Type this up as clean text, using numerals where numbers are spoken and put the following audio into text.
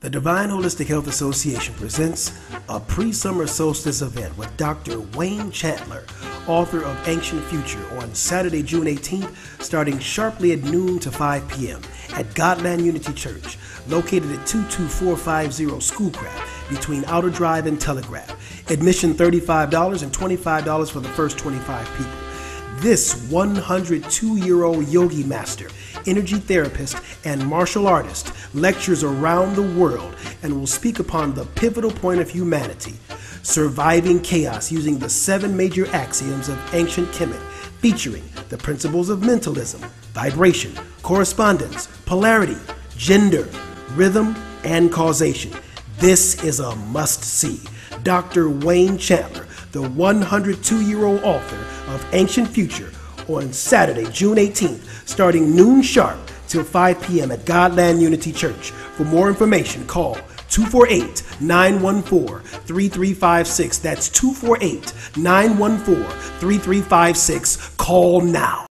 The Divine Holistic Health Association presents a pre-summer solstice event with Dr. Wayne Chandler, author of Ancient Future, on Saturday, June 18th, starting sharply at noon to 5 p.m. at Godland Unity Church, located at 22450 Schoolcraft, between Outer Drive and Telegraph. Admission $35 and $25 for the first 25 people. This 102-year-old yogi master, energy therapist, and martial artist lectures around the world and will speak upon the pivotal point of humanity, surviving chaos using the 7 major axioms of ancient Kemet, featuring the principles of mentalism, vibration, correspondence, polarity, gender, rhythm, and causation. This is a must-see. Dr. Wayne Chandler, the 102-year-old author of Ancient Future, on Saturday, June 18th, starting noon sharp till 5 p.m. at Godland Unity Church. For more information, call 248-914-3356. That's 248-914-3356. Call now.